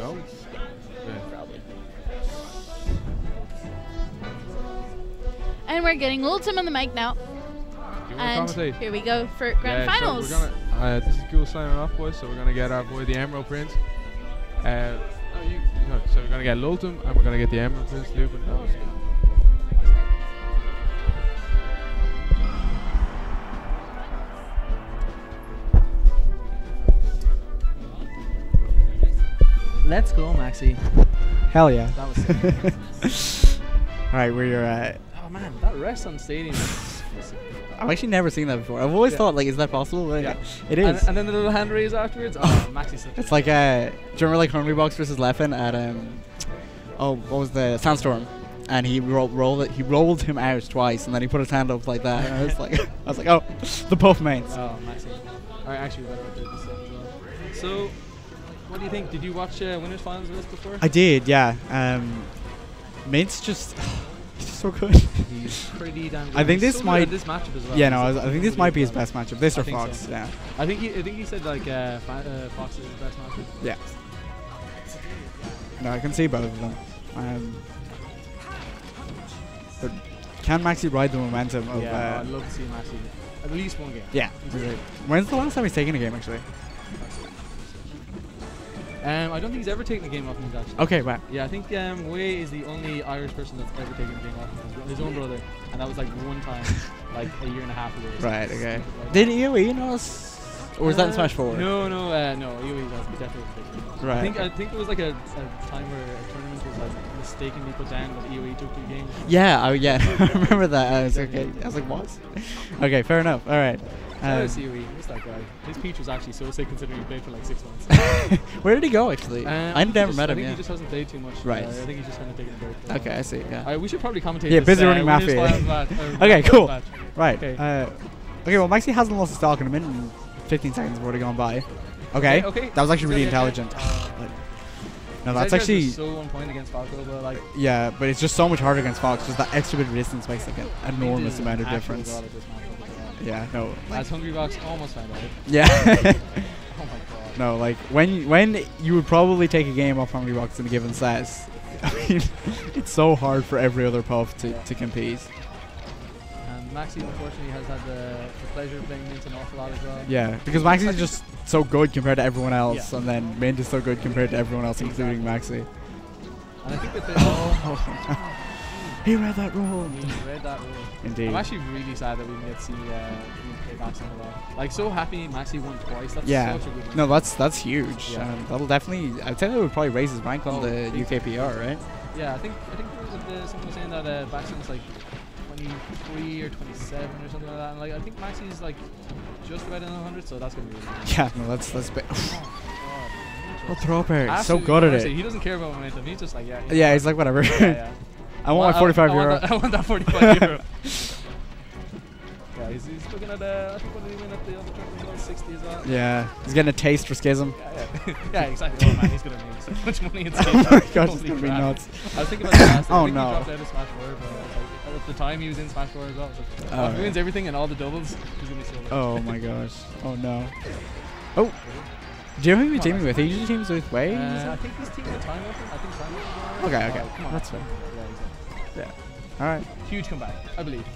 go? Yeah. Probably. And we're getting Lultum on the mic now. And here we go for grand finals. So we're gonna, this is cool signing off, boys. So we're going to get our boy, the Emerald Prince. So we're going to get Lultum, and we're going to get the Emerald Prince. Let's go, Maxi. Hell yeah. That was sick. All right, where you're at. Oh, man, that rest on stadium was I've actually never seen that before. I've always thought, like, is that possible? Like, yeah. It is. And then the little hand raise afterwards. Oh, Maxi's such it's like, do you remember, like, Hungrybox versus Leffen at, oh, what was the, Sandstorm? And he rolled him out twice, and then he put his hand up like that. And I was like, oh, the puff mains. Oh, Maxi. All right, actually, we're going to do this as well. So, what do you think? Did you watch Winners Finals with us before? I did, yeah. Mint's just... so good. He's pretty damn good. I think this might this matchup as well. Yeah, no, I think this might be his best matchup. This or Fox, yeah. I think he said like Fox is his best matchup. Yeah. No, I can see both of them. But can Maxi ride the momentum of? Yeah, I'd love to see Maxi at least one game. Yeah. Exactly. When's the last time he's taken a game actually? I don't think he's ever taken the game off him, actually. Okay, right. Yeah, I think Wei is the only Irish person that's ever taken the game off him. His own brother. And that was like one time, like a year and a half ago. Right, okay. Like did EOE know us? Or was that in Smash 4? No, EOE was definitely. Right. I think it was like a time where a tournament was like mistakenly put down, but EOE took the game. Yeah, oh yeah, I remember that. I was, okay. I was like, what? Okay, fair enough. All right. COE, who's that guy? His Peach was actually so sick considering he played for like 6 months. Where did he go actually? I never met him. I think he just hasn't played too much. Right. I think he's just kind of taking a break. Okay, I see. Yeah. We should probably commentate. Yeah, busy running Mafia. Okay, cool. Right. Okay. Okay. Well, Maxi hasn't lost his stock in a minute. And 15 seconds have already gone by. Okay. Okay. That was actually really intelligent. No, that's actually so on point against Falco, but like yeah, but it's just so much harder against Fox. Just that extra bit of distance makes like an enormous amount of difference. Yeah, no. As Hungrybox almost found out. Yeah. Oh my god. No, like when you would probably take a game off Hungrybox in a given set. I mean, it's so hard for every other puff to compete. And Maxi unfortunately has had the pleasure of playing Mint an awful lot as well. Yeah, because Maxi is just so good compared to everyone else, yeah. And then Mint is so good compared to everyone else, exactly. Including Maxi. And I think that they all. He read that rule. He read that rule. Indeed. I'm actually really sad that we didn't get to see play Baxton a lot. Like so happy Maxi won twice. That's yeah. Such a good one. No, that's huge. Yeah. That'll definitely. I'd say that would probably raise his rank on the UKPR, right? Yeah, I think someone was saying that Baxton's like 23 or 27 or something like that. And like I think Maxi's like just about in the 100, so that's gonna be. Really good. Yeah, no, that's. What throw so good at it. He doesn't care about momentum. He's just like yeah. He's like whatever. Yeah. I want my 45 euro. I want that 45 euro. Yeah, he's looking at, I think what did he win at the other tournament, 60 as well. Yeah, he's getting a taste for Schism. Yeah, yeah exactly. Oh man, he's going to make so much money in Schism. Oh my gosh, it's going to be nuts. I was thinking about the last I think he dropped out of Smash 4, but like, at the time he was in Smash 4 as well. So if he wins everything and all the doubles, he's going to be so much. Oh my gosh. Oh no. Oh. Do you know who he's teaming with? He usually teams with Wayne? I think he's teaming with Time, I think. Time. Okay. That's fair. Yeah. All right. Huge comeback, I believe.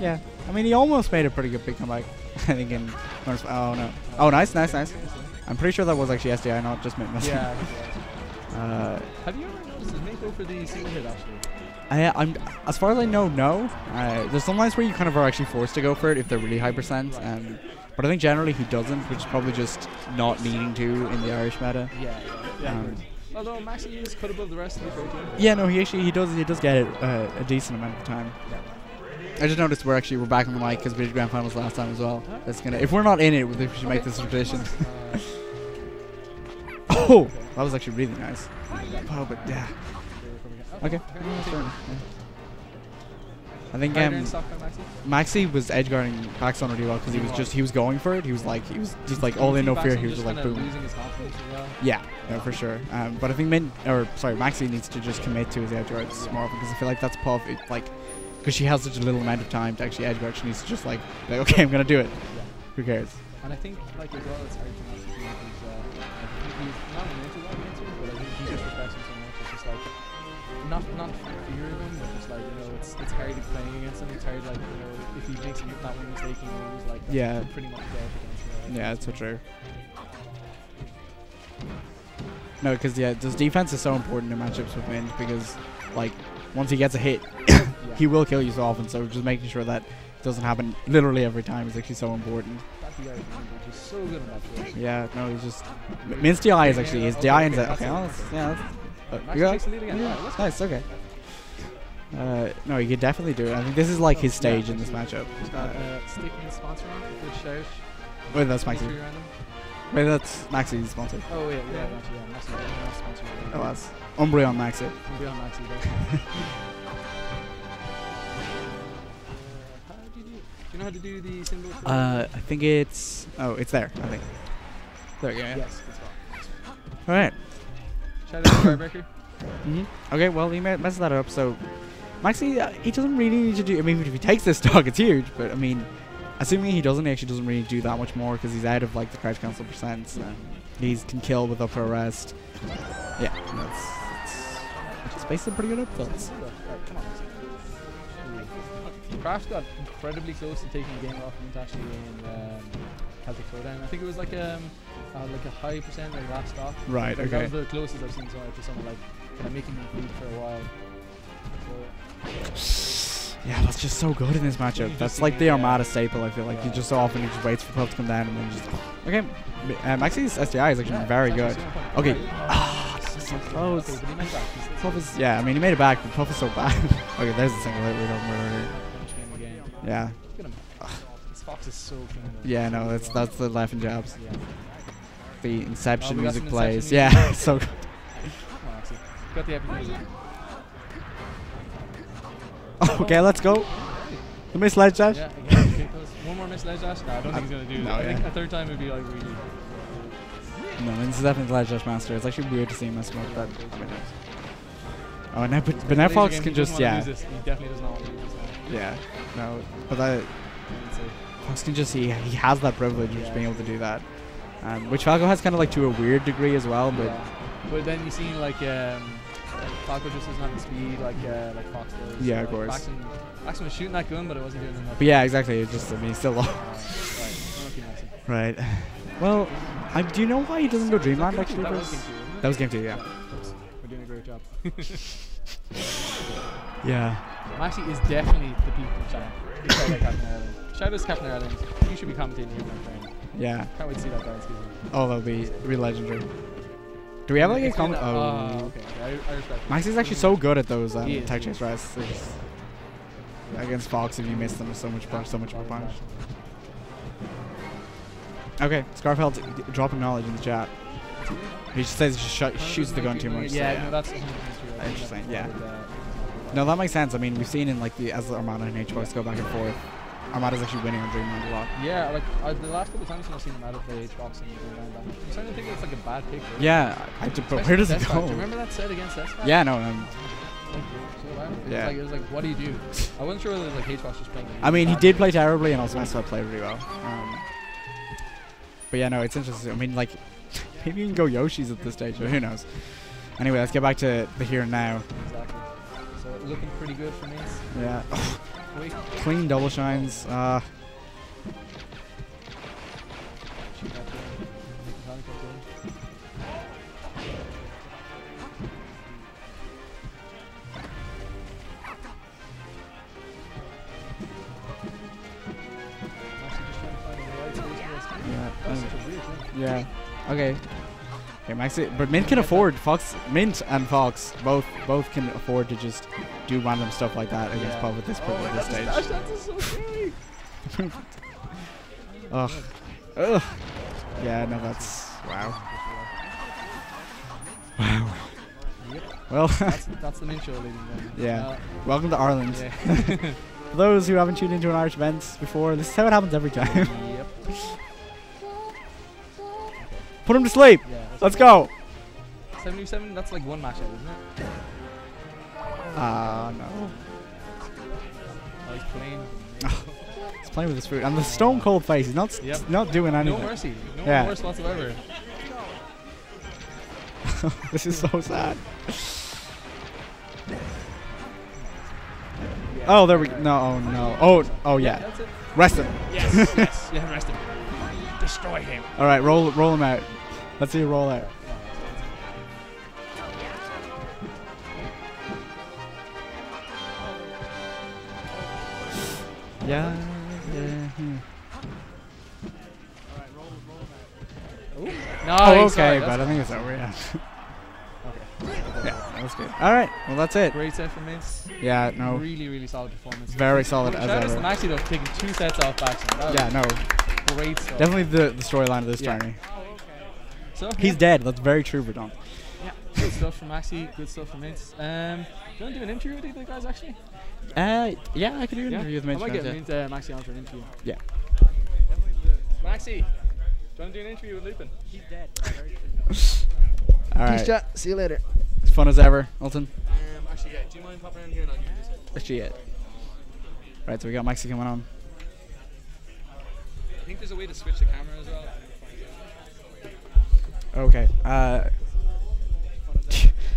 Yeah. I mean, he almost made a pretty good big comeback. I think in. Oh no. Oh, nice. I'm pretty sure that was actually SDI, not just Mint. Yeah. Have you ever noticed Mint go for the single hit actually? I'm as far as I know, no. There's some lines where you kind of are actually forced to go for it if they're really high percent. But I think generally he doesn't, which is probably just not needing to in the Irish meta. Yeah. Although Maxi is cut above the rest of the pro team. Yeah, no, he does get it a decent amount of time. Yeah. I just noticed we're back on the mic because we did grand finals last time as well. Huh? That's gonna if we're not in it, we should make this a tradition. Oh, that was actually really nice. Oh, but yeah. Okay. I think Maxi was edge guarding Baxton really well because he was going for it. He was just like all in, no fear. He was just like boom. Yeah, no, for sure. But I think Maxi needs to just commit to his edge guards more because I feel like that's Puff. It like because she has such a little amount of time to actually edge guard. She needs to just like okay, I'm gonna do it. Yeah. Who cares? And I think like as well, it's hard to Maxi because he's not an edge guard, but I think not fear of him, but just like, you know, it's hard playing against him. It's hard, like, you know, if he makes that one mistake, he moves, like, yeah, pretty much dead against him. Yeah, that's so true. No, because yeah, this defense is so important in matchups with Mint, because like once he gets a hit, he will kill you so often. So just making sure that doesn't happen literally every time is actually so important. So good at yeah, no, he's just Mint's DI is actually his DI ends up. Okay, yeah, nice. Okay. No, you could definitely do it. I think this is like his stage in this matchup. Wait, that's Maxi. Wait, that's Maxi's sponsor. Oh yeah, yeah, yeah. Maxi's sponsor. Oh, that's Umbreon Maxi. Umbreon Maxi. Do you know how to do the symbol? I think it's... Oh, it's there, I think. There we go. Yeah. Yes, it's fine. All right. Shout out to Firebreaker. Okay, well, he messed that up, so... Maxi, he doesn't really need to do... I mean, if he takes this stock, it's huge, but, I mean... Assuming he actually doesn't really do that much more, because he's out of, like, the crouch cancel percent, so... He can kill with up for a rest. Yeah, that's basically pretty good updates. Craft got incredibly close to taking a game off Mint actually in Celtic Throwdown. I think it was like a high percent like last stock. Right. Like okay. That was the closest I've seen to someone like kind of making me bleed for a while. So, yeah, that's just so good in this matchup. That's like the Armada staple. I feel like you just so often just waits for Puff to come down and then just Maxi's SDI is actually very good. Okay. So close. Okay, Puff is I mean he made it back, but Puff is so bad. Okay, there's the single hit we don't murder. Yeah. This fox is so clean. Yeah, no, that's the Leffen jabs. Yeah. The Inception music plays. Inception music. Yeah, so good. Got the okay, let's go. The missed ledge dash. Yeah, again, one more missed ledge dash. No, I don't think he's gonna do that. I think a third time would be like really. No, this is definitely the ledge dash master. It's actually weird to see him mess up that. Oh, and but now Fox can just He definitely does not want to use this. Yeah, no, but that Fox can just he has that privilege of just being able to do that, which Falco has kind of like to a weird degree as well. But then you see like Falco just doesn't have the speed like Fox does. Yeah, so, of course. Baxton was shooting that gun, but it wasn't doing enough. But yeah, exactly. It's just I mean, he's still lost. Right. Well, do you know why he doesn't go Dreamland actually? That was game 2. That was game 2. Yeah. We're doing a great job. Yeah. Maxi is definitely the people of China. Shout out to Captain Ireland. You should be commentating here, my friend. Yeah. Can't wait to see that guy in Schism. Oh, that'll be legendary. Do we have like a comment? Oh, okay. I respect Maxi's actually so good at those tech chase rests. Against Fox, if you miss them, so much punch. Okay, Scarfeld dropping knowledge in the chat. He just says he shoots the gun too much. Yeah, so yeah. No, that's interesting. Yeah. No, that makes sense. I mean, we've seen in like as Armada and HBox go back and forth, Armada's actually winning on Dreamland a lot. Yeah, like the last couple of times I've seen Armada play HBox and Dreamland, I'm starting to think it's like a bad pick. Really. Yeah, but where does it go? Do you remember that set against Deathsback? Yeah, no. It was like, what do you do? I wasn't sure whether like HBox was playing. I mean, he did play terribly, and also Smash 4 played really well. But yeah, no, it's interesting. I mean, like maybe you can go Yoshi's at this stage, but who knows? Anyway, let's get back to the here and now. Exactly. Looking pretty good for me. Yeah. Clean double shines. Yeah. Okay. Okay, Maxi, but Mint can afford Mint and Fox both can afford to just do random stuff like that against Puff at this point at this stage. Gosh, that's so silly. Ugh. Yeah, no, that's wow. Yep. Well, that's the Mint show, ladies and gentlemen. Yeah. Welcome to Ireland. Yeah. For those who haven't tuned into an Irish event before, this is how it happens every time. Yep. Put him to sleep. Yeah, let's go. 77. That's like one matchup, isn't it? No. Oh, he's playing. He's playing with his food and the stone cold face. He's not doing anything. No mercy. No remorse whatsoever. This is so sad. Oh, there we go. No, oh, no. Oh, yeah. That's it. Rest him. Yes, yes. Yeah, rest him. Destroy him. All right, roll him out. Let's see you roll out. Yeah. No, oh, okay, but I think it's over, yeah. Okay. Yeah, that was good. All right, well, that's it. Great set from Mints. Yeah, no. Really, really solid performance. Very solid as ever. I'm actually taking two sets off Baxton. Yeah, no. Great stuff. Definitely the storyline of this journey. Oh, okay. So, he's dead. That's very true, Verdun. Yeah, good stuff from Maxi. Good stuff from Mints. Do you want to do an interview with the guys, actually? Yeah, I could do an interview with Mints. I might get Mint, Maxi on for an interview. Yeah. Maxi. Do you want to do an interview with Lupin? He's dead. All right. Peace chat. See you later. It's fun as ever, Alton. Actually, yeah. Do you mind popping in here and I'll give you this one? Actually, yeah. Right, so we got Maxi coming on. I think there's a way to switch the camera as well. Okay.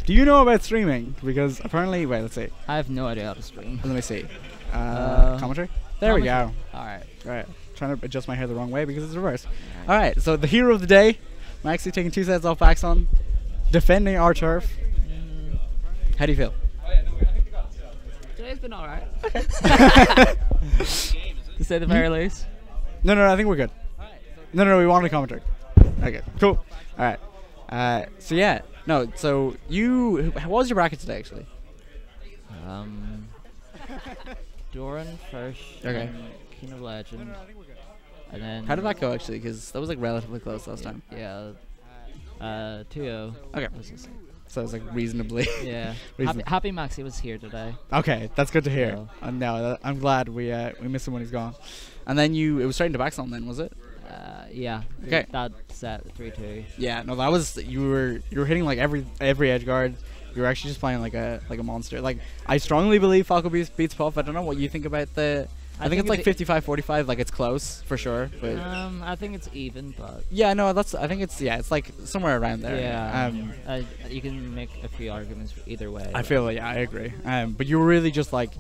Do you know about streaming? Because apparently, wait, let's see. I have no idea how to stream. Let me see. Commentary? There we go. All right. Right. Trying to adjust my hair the wrong way because it's reversed. All right, so the hero of the day, Maxi taking two sets off Baxton, defending our turf. How do you feel? Today's been all right. To say the very least. No, I think we're good. No, we wanted a commentary. Okay, cool. All right. So yeah, no. So you, what was your bracket today actually? Doran first. Okay. King of Legend. And then how did that go actually? Because that was like relatively close last time. Yeah. 2-0. Okay. So it was like reasonably. Yeah. Happy Maxi was here today. Okay, that's good to hear. So. I'm glad we missed him when he's gone. And then it was straight into Baxton then, was it? Yeah. Okay. That set 3-2. Yeah. No, that was you were hitting like every edge guard. You were actually just playing like a monster. Like I strongly believe Falco beats Puff. I don't know what you think about the. I think it's like 55-45, like it's close for sure. But I think it's even, but yeah, no, it's like somewhere around there. Yeah, you can make a few arguments either way. I feel like, yeah, I agree. But you were really just like,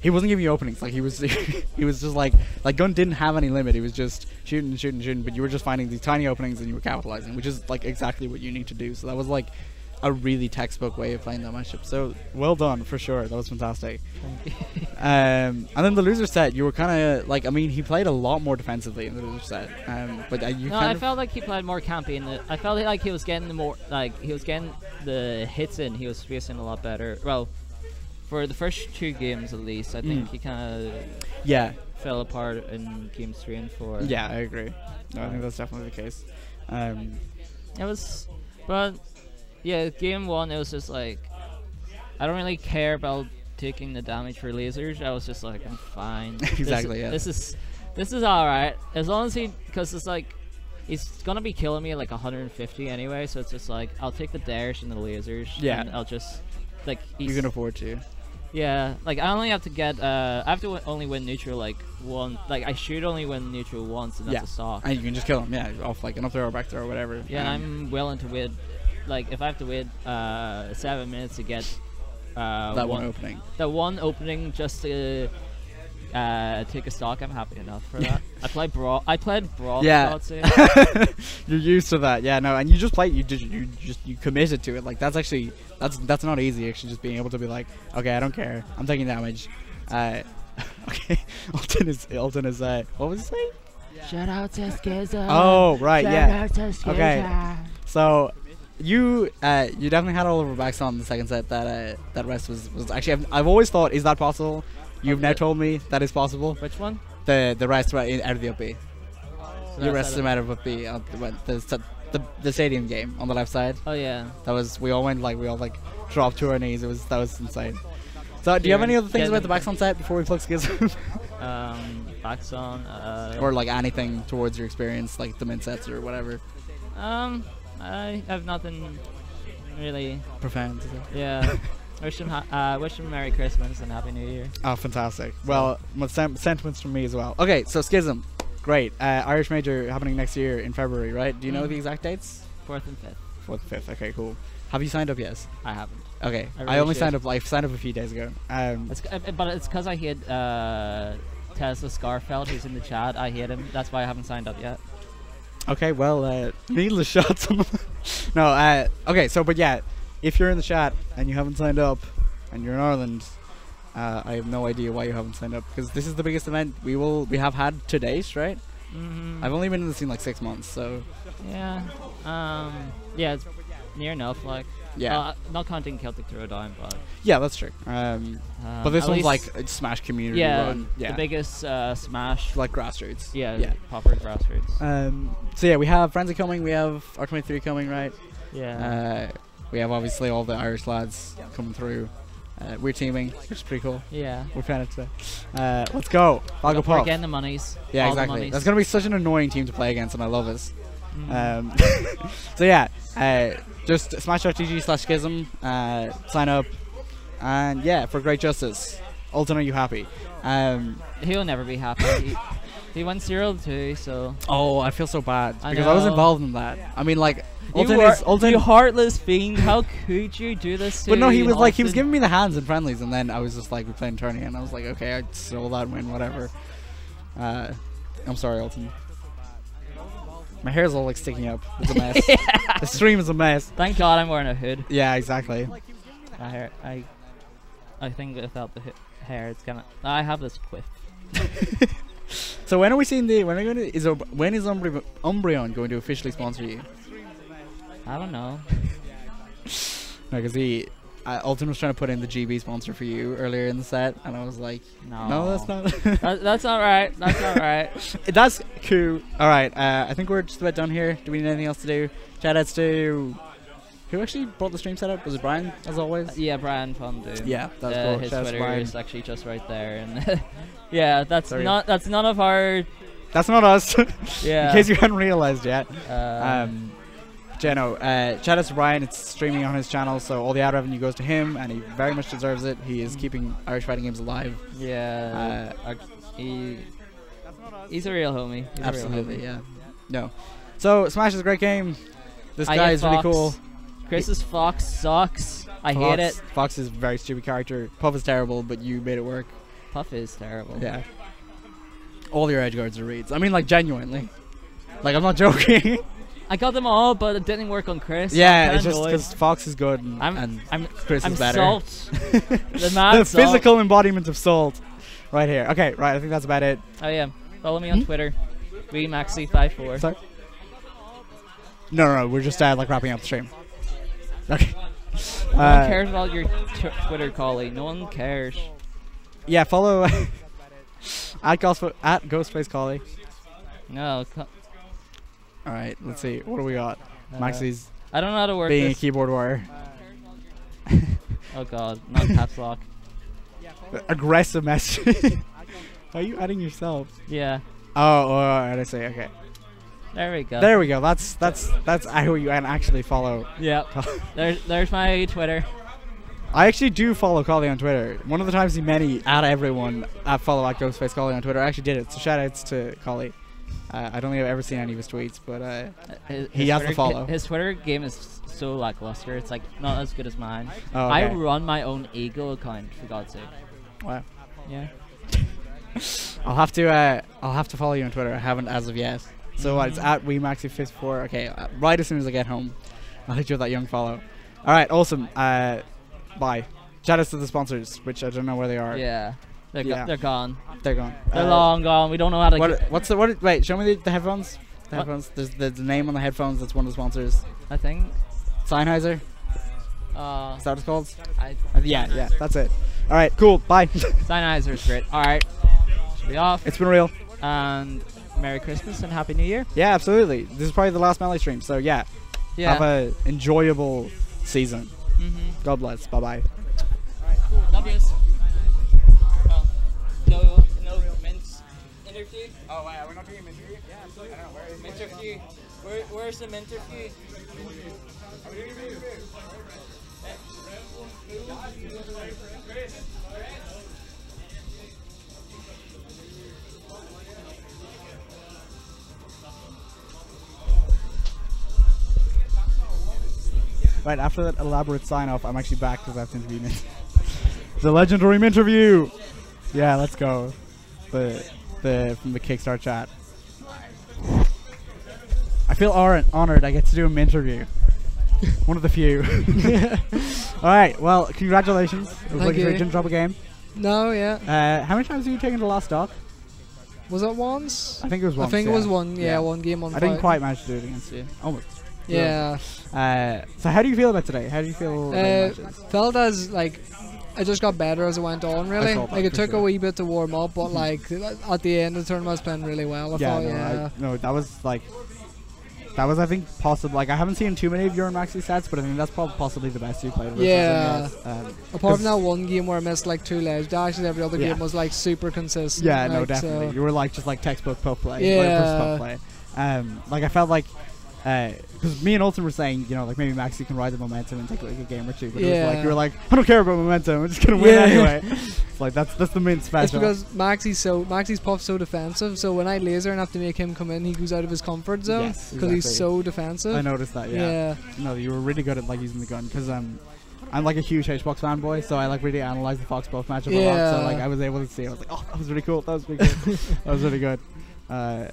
he wasn't giving you openings. Like he was just like Gun didn't have any limit. He was just shooting. But you were just finding these tiny openings and you were capitalizing, which is like exactly what you need to do. So that was like a really textbook way of playing that matchup. So well done for sure. That was fantastic. And then the loser set, you were kind of like, I mean, he played a lot more defensively in the loser set. I felt like he played more campy. I felt like he was getting the hits in. He was facing a lot better. Well, for the first two games at least, I think he kind of fell apart in games 3 and 4. Yeah, I agree. No, I think that's definitely the case. It was, but. Yeah, game 1, it was just like, I don't really care about taking the damage for lasers. I was just like, I'm fine. Exactly. This is all right as long as because it's like, he's gonna be killing me at like 150 anyway. So it's just like, I'll take the dash and the lasers. Yeah. And I'll just like. You can afford to. Yeah, like I only have to get. I have to only win neutral like one. Like I should only win neutral once, and that's a sock. And you can just kill him. Yeah, off like an up throw or back throw or whatever. Yeah, I'm willing to win. Like if I have to wait 7 minutes to get that one opening, just to take a stock, I'm happy enough for that. I played brawl. Yeah, you're used to that. Yeah, no, and you just play. You committed to it. Like that's actually that's not easy. Actually, just being able to be like, okay, I don't care. I'm taking damage. Okay, Alton is. What was he saying? Yeah. Shout out to Schism. Oh right, Shout out to Schism. Okay, so. You definitely had all over Baxton in the second set. That rest was actually. I've always thought, is that possible? You've now told me that is possible. Which one? The rest out of the up B. So you rested him out of up B. The stadium game on the left side. Oh yeah. That was we all dropped to our knees. That was insane. So do you have any other things about the Baxton set before we plug Schism? Baxton. Or like anything towards your experience, like the Mint sets or whatever. I have nothing really profound. Yeah. wish him Merry Christmas and Happy New Year. Oh, fantastic. Well, sentiments from me as well. Okay, so Schism. Great. Irish Major happening next year in February, right? Do you know the exact dates? 4th and 5th. 4th, 5th. Okay, cool. Have you signed up? Yes, I haven't. Okay, I only signed up. I signed up a few days ago. But it's because I hate Tesla Scarfeld, who's in the chat. I hate him. That's why I haven't signed up yet. Okay, well, needless shots. No, okay, so, but yeah, if you're in the chat and you haven't signed up and you're in Ireland, I have no idea why you haven't signed up, because this is the biggest event we have had to date, right? Mm-hmm. I've only been in the scene like 6 months, so. Yeah, yeah, it's near enough, like. Yeah. Not counting Celtic Throwdown, but. Yeah, that's true. But this one's like a Smash community run. Yeah, the biggest Smash. Like grassroots. Yeah, yeah. Proper grassroots. So yeah, we have Frenzy coming, we have R23 coming, right? Yeah. We have obviously all the Irish lads coming through. We're teaming, which is pretty cool. Yeah. We're planning today. Let's go. Falco Pop. We're getting the monies. Yeah, exactly. That's going to be such an annoying team to play against, and I love this. Mm. So yeah, just smash.gg/schism, sign up, and yeah, for great justice. Alton, are you happy? He'll never be happy. he went 0-2, so. Oh, I feel so bad because I was involved in that. I mean, like, Alton, you heartless fiend! How could you do this to me? But no, he was like, he was giving me the hands in friendlies, and then I was just like, we're playing tourney, and I was like, okay, I stole that win, whatever. I'm sorry, Alton. My hair's all like sticking up. It's a mess. Yeah. The stream is a mess. Thank God I'm wearing a hood. Yeah, exactly. My hair, I think without the hair, it's gonna. I have this quiff. So when are we seeing the? When are we going to? When is Umbreon going to officially sponsor you? I don't know. No, because Alton was trying to put in the GB sponsor for you earlier in the set, and I was like, no that's not. That's not right. That's not right. That's cool. All right, I think we're just about done here. Do we need anything else to do? Shout outs to who actually brought the stream set up? Was it Brian, as always? Yeah, Brian Fondu. Yeah, that's cool. His Twitter is actually just right there, and yeah, that's none of our. That's not us. Yeah. In case you hadn't realized yet. Jeno, shout out to Brian. It's streaming on his channel, so all the ad revenue goes to him, and he very much deserves it. He is keeping Irish fighting games alive. Yeah, he's a real homie. He's absolutely, a real homie. Yeah. No, so Smash is a great game. This guy is really cool. Chris's Fox sucks. I hate it. Fox is a very stupid character. Puff is terrible, but you made it work. Puff is terrible. Yeah. All your edge guards are reads. I mean, like, genuinely. Like, I'm not joking. I got them all, but it didn't work on Chris. Yeah, it's just because Fox is good and Chris is better. Salt. The salt. Physical embodiment of salt. Right here. Okay, right. I think that's about it. Oh, yeah. Follow me on Twitter. We Maxi54. Sorry? No. We're just like wrapping up the stream. Okay. No one cares about your Twitter callie. No one cares. Yeah, follow at Ghostface Collie. No. All right, let's see. What do we got? Maxi's. I don't know how to work. Being a keyboard warrior. Oh God, not caps lock. Aggressive message. Are you adding yourself? Yeah. Oh, alright. I see. Okay. There we go. There we go. That's how you can actually follow. Yeah. there's my Twitter. I actually do follow Collie on Twitter. One of the times he many at everyone at follow at Ghostface Collie on Twitter. I actually did it. So shout outs to Collie. I don't think I've ever seen any of his tweets, but he has to follow. His Twitter game is so lackluster. It's like not as good as mine. Oh, okay. I run my own Eagle account, for God's sake. Wow. Yeah. I'll have to follow you on Twitter. I haven't as of yet. So it's at WeMaxi54. Okay, right as soon as I get home, I'll hit you with that young follow. All right, awesome. Bye. Shout outs to the sponsors, which I don't know where they are. Yeah. They're gone. They're gone. They're long gone. We don't know how to. What's the? Wait, show me the headphones. The headphones. There's the name on the headphones. That's one of the sponsors. I think. Sennheiser. Is that what it's called? Yeah. That's it. All right. Cool. Bye. Sennheiser is great. All right. Should be off. It's been real. And Merry Christmas and Happy New Year. Yeah, absolutely. This is probably the last Melee stream. So yeah. Yeah. Have a enjoyable season. Mm-hmm. God bless. Bye bye. All right. Cool. Love yous. No, Mint's interview. Oh, wow, we're not doing interview? Yeah, absolutely. I don't know, where is Mint interview? Where's the Mint interview? Are we doing interview? Chris? Right, after that elaborate sign-off, I'm actually back because I have to interview Mint. The legendary Mint review! Yeah, let's go. From the Kickstarter chat. I feel honored I get to do a Mint review. One of the few. Alright, well, congratulations. I was looking for a gym dropper game. No, yeah. How many times have you taken the last dock? Was it once? I think it was once. I think it was one, yeah, one game on I didn't quite manage to do it against you. Almost. Yeah. So how do you feel about today? How do you feel about the matches? Felt as, like, I just got better as it went on, really. Like, it took a wee bit to warm up, but, like, at the end of the tournament, I was playing really well. No, that was, like... That was, I think, possible. Like, I haven't seen too many of your and Maxi's stats, but I think that's possibly the best you played. Yeah. Apart from that one game where I missed like 2 ledge, actually every other game was like super consistent. Yeah, like, no, definitely. So you were like just like textbook puff play. Yeah. Puff play. Like I felt like, because me and Olsen were saying, you know, like maybe Maxi can ride the momentum and take like a game or two. But it was like you were like, I don't care about momentum. I'm just gonna win anyway. It's like that's the main special. It's because Maxi's puff's so defensive. So when I laser and have to make him come in, he goes out of his comfort zone because he's so defensive. I noticed that. Yeah. No, you were really good at like using the gun because I'm like a huge Hbox fanboy, so I like really analyze the Fox Buff matchup a lot. So like I was able to see. I was like, oh, that was really cool. That was really good. That was really good.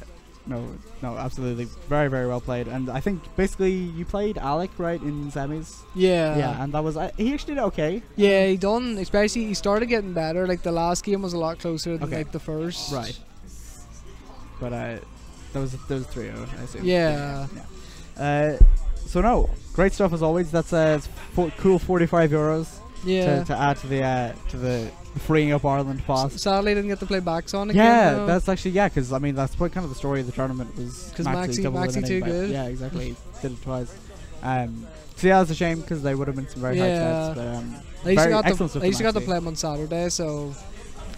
No, absolutely. Very, very well played. And I think basically you played Alec, right, in semis? Yeah. Yeah, and that was, he actually did okay. Yeah, he done, especially he started getting better. Like the last game was a lot closer than like the first. Right. But that was 3-0, I assume. Yeah. So no, great stuff as always. That's a cool €45 to add to the freeing up Ireland fast. Sadly, didn't get to play Baxton again. Yeah, that's actually because I mean that's kind of the story of the tournament was because Maxi too good. Yeah, exactly. Did it twice. So yeah, it's a shame because they would have been some very high stats. But I used to got to play him on Saturday, so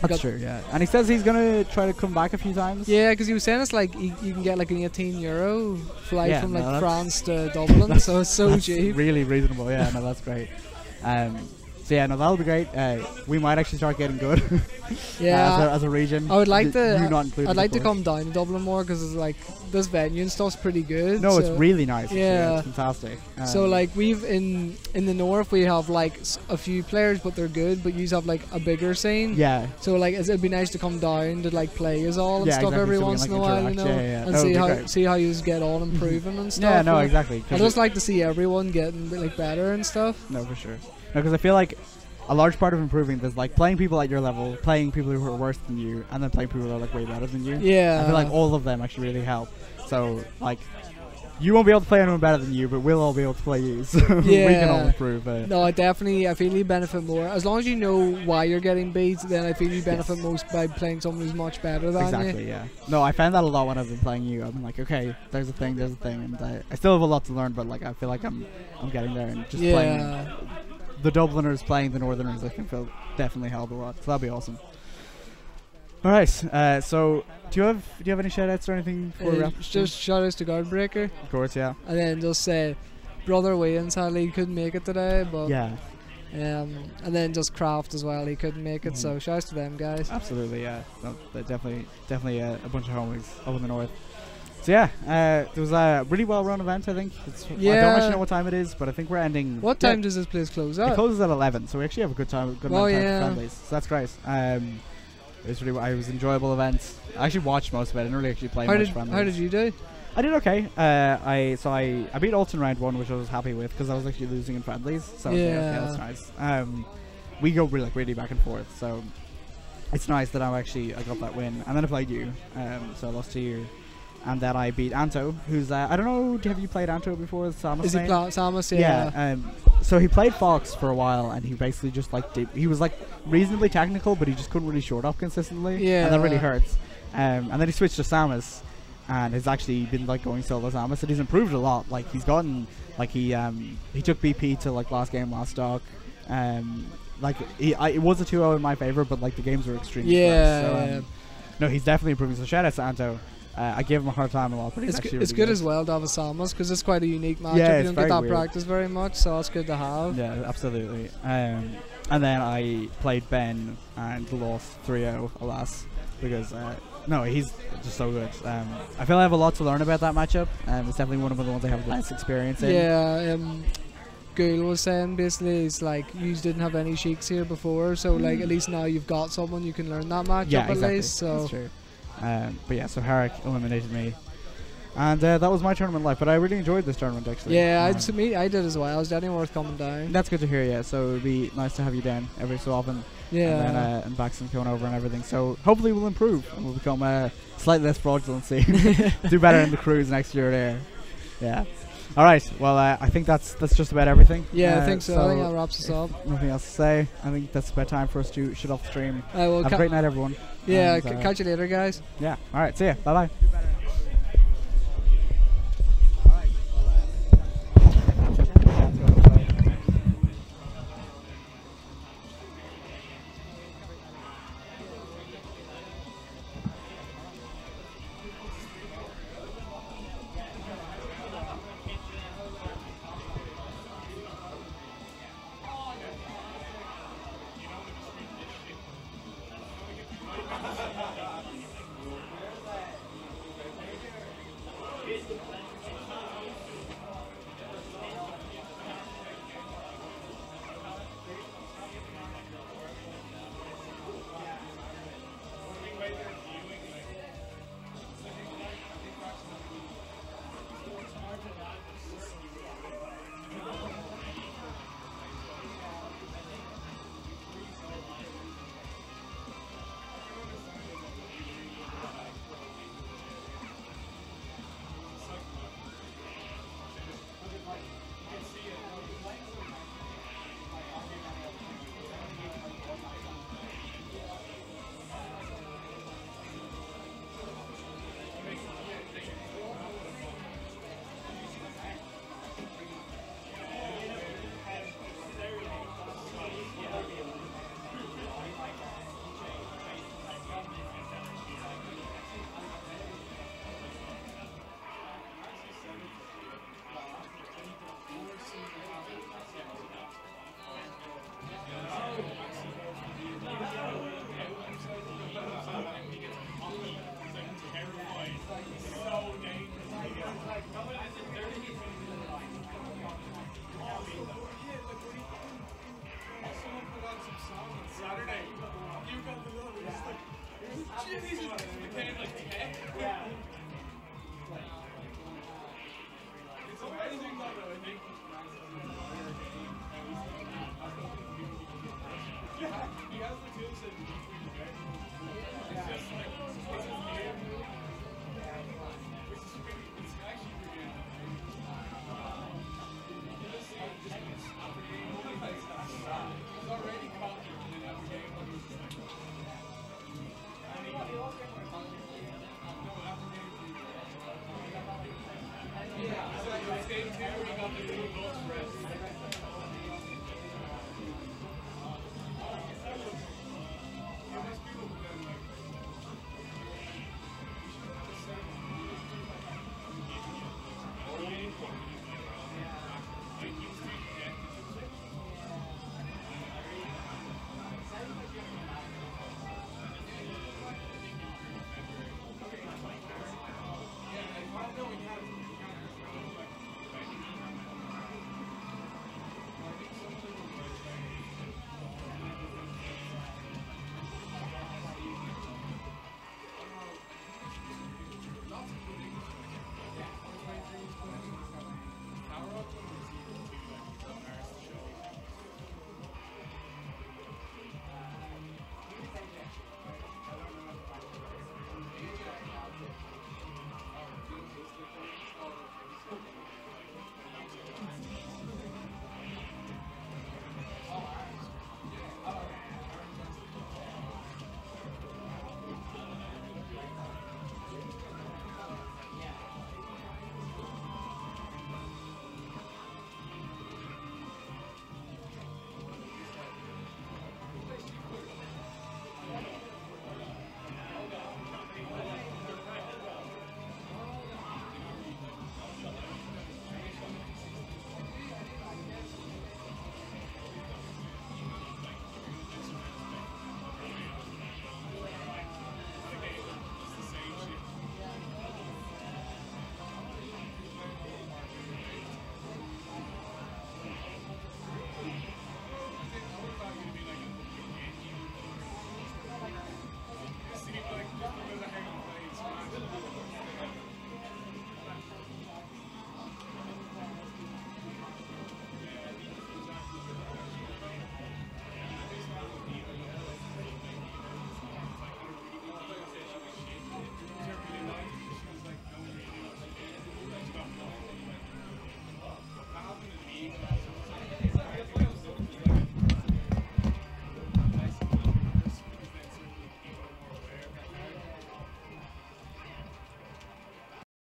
that's true. Yeah, and he says he's gonna try to come back a few times. Yeah, because he was saying it's like you can get like an €18 flight from like France to Dublin, so it's so cheap. Really reasonable. Yeah, no, that's great. So yeah, no, that'll be great. We might actually start getting good. Yeah, as a region. I would like to come down to Dublin more because it's like this venue and stuff's pretty good. No, it's really nice. Yeah, it's fantastic. So like we've in the north we have like a few players, but they're good. But you have like a bigger scene. Yeah. So like it'd be nice to come down to like play us all and stuff every once in a while, you know, and see how you get on improving and stuff. Yeah, no, exactly. I just like to see everyone getting like better and stuff. No, for sure. No, because I feel like a large part of improving is like playing people at your level, playing people who are worse than you, and then playing people who are like way better than you. Yeah. I feel like all of them actually really help. So like, you won't be able to play anyone better than you, but we'll all be able to play you. So we can all improve. No, I feel you benefit more as long as you know why you're getting beat. Then I feel you benefit most by playing someone who's much better than you. Exactly. Yeah. No, I found that a lot when I've been playing you. I'm like, okay, there's a thing, and I still have a lot to learn, but like I feel like I'm getting there and just playing. The Dubliners playing the Northerners, I think, will definitely help a lot. So that'll be awesome. All right. So do you have any shout outs or anything before we wrap? Just shout outs to Guardbreaker. Of course, yeah. And then just say, brother Wayne, sadly he couldn't make it today, but yeah. And then just Craft as well. He couldn't make it, so shout outs to them guys. Absolutely, yeah. No, they're definitely a bunch of homies up in the north. So yeah, it was a really well-run event, I think. I don't actually know what time it is, but I think we're ending... What time does this place close at? It closes at 11, so we actually have a good time. Good amount of time for families, so that's great. It was an enjoyable event. I actually watched most of it. I didn't really actually play much families. How did you do? I did okay. I beat Alton round 1, which I was happy with, because I was actually losing in friendlies. So I was like, okay, that's nice. We go really back and forth, so it's nice that I got that win. And then I played you, so I lost to you. And then I beat Anto, who's I don't know. Have you played Anto before? Samus. Is he Samus? Yeah. Yeah. So he played Fox for a while, and he basically just he was reasonably technical, but he just couldn't really short up consistently. Yeah. And that really hurts. And then he switched to Samus, and has actually been going solo Samus, and he's improved a lot. Like he's gotten he took BP to last game, last stock. It was a 2-0 in my favor, but the games were extremely close. So, no, he's definitely improving. So shout out to Anto. I gave him a hard time a lot, but it's good as well to have a Samus because it's quite a unique matchup. Yeah, you don't get that practice very much, so it's good to have. Yeah, absolutely. And then I played Ben and lost 3-0, alas, because he's just so good. I feel I have a lot to learn about that matchup. It's definitely one of the ones I have less experience in. Yeah. Ghoul was saying basically is like you didn't have any sheiks here before, so like at least now you've got someone you can learn that matchup at least. So that's true. But yeah, so Harik eliminated me. And that was my tournament life, but I really enjoyed this tournament actually. Yeah, I did as well. It was definitely worth coming down. That's good to hear, yeah. So it would be nice to have you down every so often. Yeah. And then and Baxton coming over and everything. So hopefully we'll improve and we'll become slightly less fraudulent. Do better in the cruise next year there. Yeah. All right. Well, I think that's just about everything. Yeah, I think so. I think that wraps us up. Nothing else to say. I think that's about time for us to shut off the stream. Well, have a great night, everyone. Yeah. And, catch you later, guys. Yeah. All right. See ya. Bye bye.